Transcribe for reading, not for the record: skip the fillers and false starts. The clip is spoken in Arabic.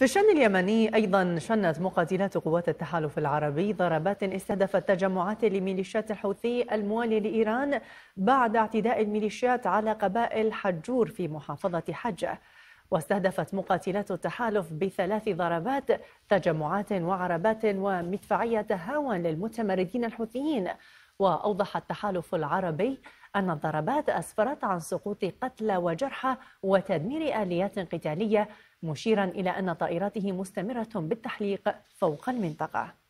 في الشأن اليمني أيضا شنت مقاتلات قوات التحالف العربي ضربات استهدفت تجمعات لميليشيات الحوثي الموالي لإيران بعد اعتداء الميليشيات على قبائل حجور في محافظة حجة. واستهدفت مقاتلات التحالف ب3 ضربات تجمعات وعربات ومدفعية تهاون للمتمردين الحوثيين. وأوضح التحالف العربي أن الضربات أسفرت عن سقوط قتلى وجرحى وتدمير آليات قتالية، مشيرا إلى أن طائراته مستمرة بالتحليق فوق المنطقة.